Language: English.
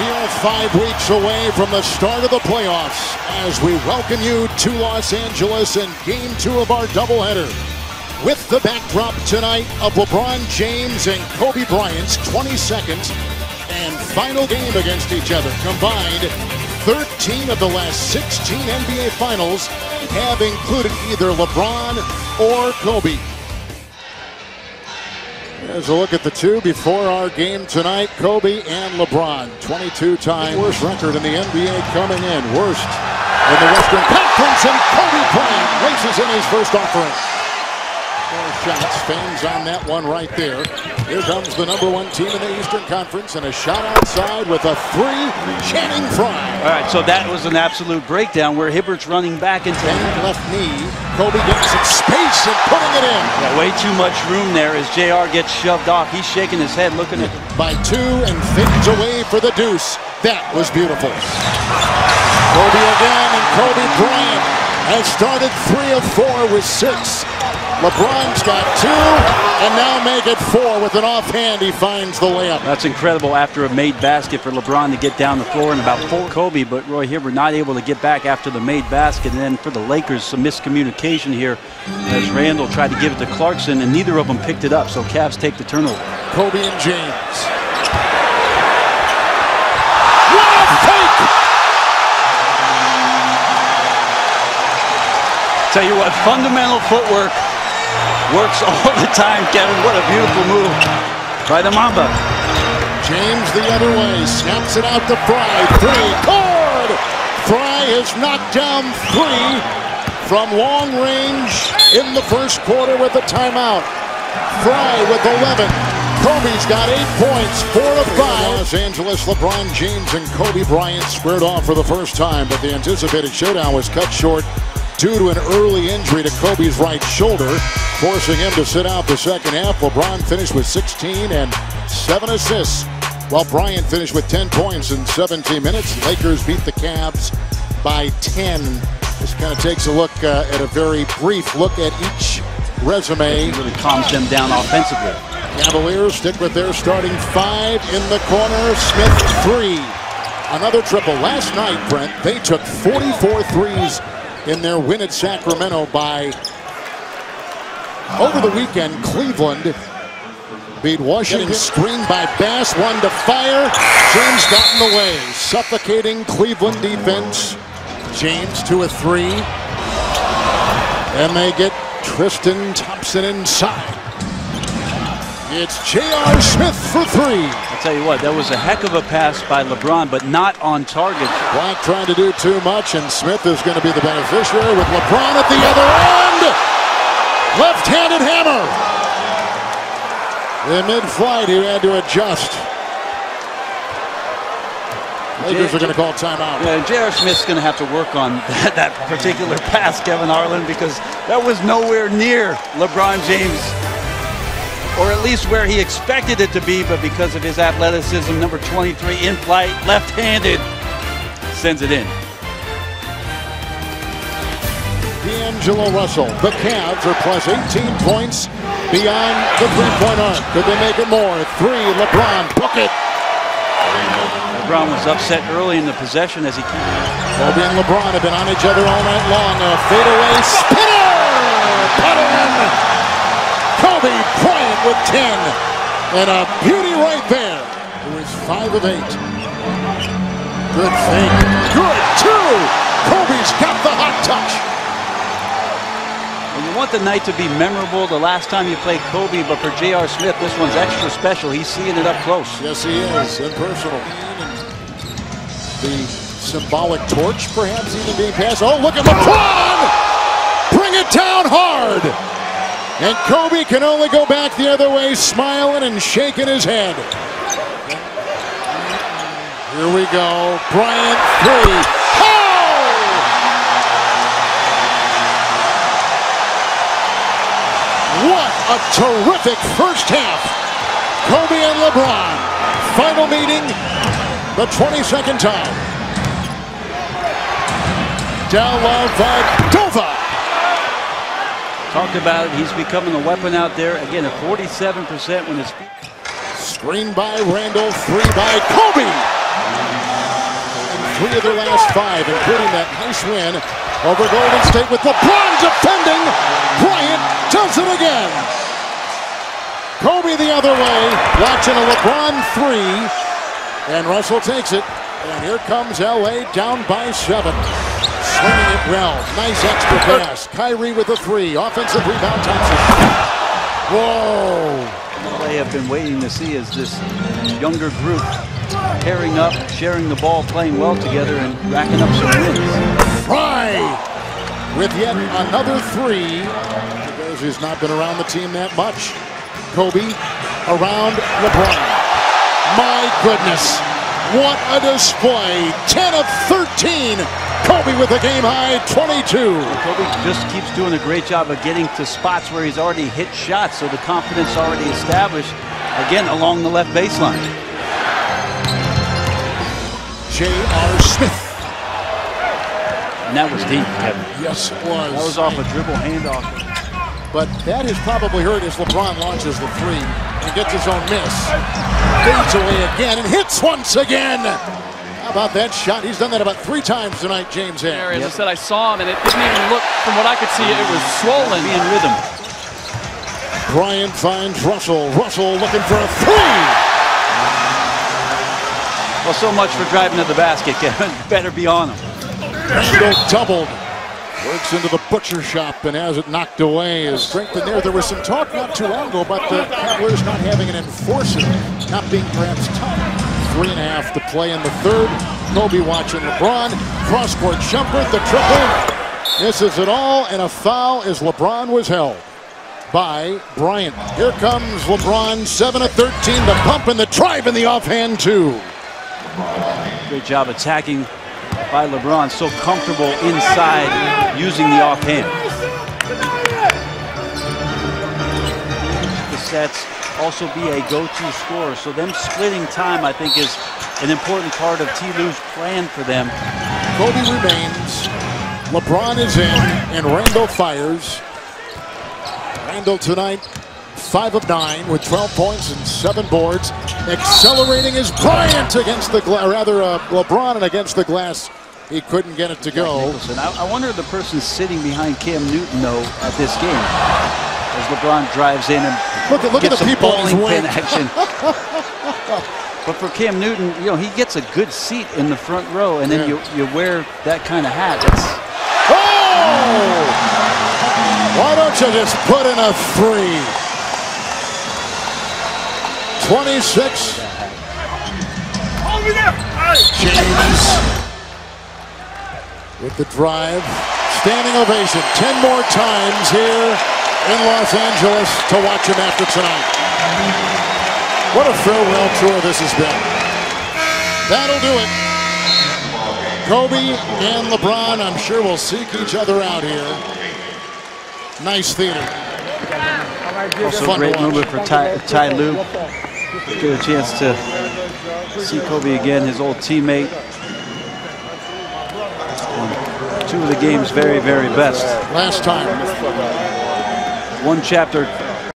Real 5 weeks away from the start of the playoffs as we welcome you to Los Angeles and Game 2 of our doubleheader. With the backdrop tonight of LeBron James and Kobe Bryant's 22nd and final game against each other. Combined, 13 of the last 16 NBA Finals have included either LeBron or Kobe. There's a look at the two before our game tonight. Kobe and LeBron, 22-time worst record in the NBA coming in. Worst in the Western Conference, and Kobe Bryant races in his first offering. Four shots, fans on that one right there. Here comes the #1 team in the Eastern Conference, and a shot outside with a three, Channing Frye. All right, so that was an absolute breakdown where Hibbert's running back into left knee. Kobe gets some space and putting it in. Yeah, way too much room there as J.R. gets shoved off. He's shaking his head, looking at by two, and fades away for the deuce. That was beautiful. Kobe again, and Kobe Bryant has started 3 of 4 with 6. LeBron's got 2, and now make it 4 with an offhand. He finds the layup. That's incredible after a made basket for LeBron to get down the floor in about 4. Kobe, but Roy Hibbert not able to get back after the made basket. And then for the Lakers, some miscommunication here as Randall tried to give it to Clarkson, and neither of them picked it up. So Cavs take the turnover. Kobe and James. What a fake! Tell you what, fundamental footwork. Works all the time, Kevin. What a beautiful move by the Mamba. James the other way, snaps it out to Frye. Three, good! Frye has knocked down 3 from long range in the first quarter with a timeout. Frye with 11. Kobe's got 8 points, 4 of 5. Los Angeles, LeBron James and Kobe Bryant squared off for the first time, but the anticipated showdown was cut short due to an early injury to Kobe's right shoulder, forcing him to sit out the second half. LeBron finished with 16 and 7 assists, while Bryant finished with 10 points in 17 minutes. Lakers beat the Cavs by 10. This kind of takes a look at a very brief look at each resume. It really calms them down offensively. Cavaliers stick with their starting 5 in the corner. Smith, 3. Another triple. Last night, Brent, they took 44 threes in their win at Sacramento. By over the weekend, Cleveland beat Washington. Screened by Bass, one to Fire. James got in the way, suffocating Cleveland defense. James 2 of 3, and they get Tristan Thompson inside. It's J.R. Smith for 3. I'll tell you what, that was a heck of a pass by LeBron, but not on target. Black trying to do too much, and Smith is going to be the beneficiary with LeBron at the other end. Left-handed hammer. In mid-flight, he had to adjust. Lakers are going to call timeout. Yeah, J.R. Smith's going to have to work on that particular pass, Kevin Harlan, because that was nowhere near LeBron James, or at least where he expected it to be, but because of his athleticism, number 23 in flight, left-handed, sends it in. D'Angelo Russell, the Cavs are plus 18 points beyond the three-point arc. Could they make it more? 3, LeBron, book it. LeBron was upset early in the possession as he came in. Kobe and LeBron have been on each other all night long. A fadeaway spinner! Put in! Kobe Bryant with 10, and a beauty right there. It was 5 of 8. Good fake. Good 2. Kobe's got the hot touch. And you want the night to be memorable. The last time you played Kobe, but for J.R. Smith, this one's extra special. He's seeing it up close. Yes, he is, and personal. The symbolic torch, perhaps even being passed. Oh, look at LeBron! Bring it down hard. And Kobe can only go back the other way, smiling and shaking his head. Here we go. Bryant, 3. Oh! What a terrific first half. Kobe and LeBron. Final meeting, the 22nd time. Down low by Dova. Talked about it. He's becoming a weapon out there. Again, a 47% when it's... Screen by Randall, 3 by Kobe. three of their last five, including that nice win over Golden State with LeBron defending. Bryant does it again. Kobe the other way, watching a LeBron three, and Russell takes it. And here comes LA down by 7. Swinging it well. Nice extra pass. Kyrie with the three. Offensive rebound, Thompson. Whoa. They have been waiting to see is this younger group pairing up, sharing the ball, playing well together, and racking up some wins. Frye with yet another three. He's not been around the team that much. Kobe around LeBron. My goodness, what a display. 10 of 13. Kobe with a game-high 22. Kobe just keeps doing a great job of getting to spots where he's already hit shots, so the confidence already established, again, along the left baseline. J.R. Smith. And that was deep, Kevin. Yes, it was. That was off a dribble handoff. But that is probably hurt as LeBron launches the three and gets his own miss. Fades away again and hits once again. How about that shot? He's done that about 3 times tonight, James. As I said, I saw him, and it didn't even look, from what I could see, it was swollen in rhythm. Bryant finds Russell. Russell looking for a three. Well, so much for driving to the basket, Kevin. Better be on him. Randall doubled. Works into the butcher shop and has it knocked away. Is strength in there. There was some talk not too long ago about the Cavaliers not having an enforcer, not being perhaps tough. 3.5 to play in the third. Kobe watching LeBron. Cross-court jumper, the triple. Misses it all, and a foul as LeBron was held by Bryant. Here comes LeBron, 7 of 13. The pump and the drive in the offhand, too. Great job attacking by LeBron. So comfortable inside using the offhand. The sets. Also be a go-to scorer. So them splitting time, I think, is an important part of Ty Lue's plan for them. Kobe remains. LeBron is in, and Randall fires. Randall tonight, 5 of 9 with 12 points and 7 boards. Accelerating is Bryant against the glass, rather LeBron, and against the glass. He couldn't get it to go. I wonder if the person sitting behind Cam Newton, though, at this game. As LeBron drives in and gets the bowling pin action. But for Cam Newton, you know, he gets a good seat in the front row, and then you wear that kind of hat. It's... Oh! Why don't you just put in a three? 26. James with the drive. Standing ovation. 10 more times here in Los Angeles to watch him after tonight. What a farewell tour this has been. That'll do it. Kobe and LeBron, I'm sure, will seek each other out here. Nice theater. Also a great moment for Ty Lue. Get a chance to see Kobe again, his old teammate. Two of the game's very, very best. Last time. One chapter